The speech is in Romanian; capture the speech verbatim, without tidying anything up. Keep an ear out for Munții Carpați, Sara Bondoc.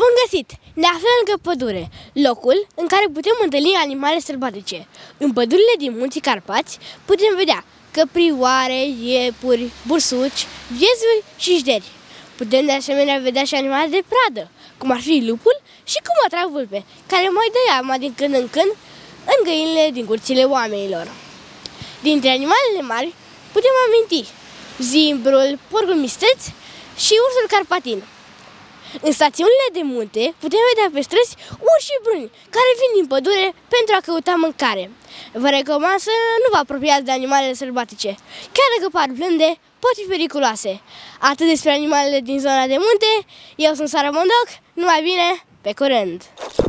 Bun găsit! Ne aflăm lângă pădure, locul în care putem întâlni animale sălbatice. În pădurile din Munții Carpați putem vedea căprioare, iepuri, bursuci, viezuri și jderi. Putem de asemenea vedea și animale de pradă, cum ar fi lupul și cum atrag vulpe, care mai dă iama din când în când în găinile din curțile oamenilor. Dintre animalele mari putem aminti zimbrul, porcul misteț și ursul carpatin. În stațiunile de munte putem vedea pe străzi urși și bruni care vin din pădure pentru a căuta mâncare. Vă recomand să nu vă apropiați de animalele sălbatice, chiar dacă par blânde, pot fi periculoase. Atât despre animalele din zona de munte, eu sunt Sara Bondoc, numai bine, pe curând!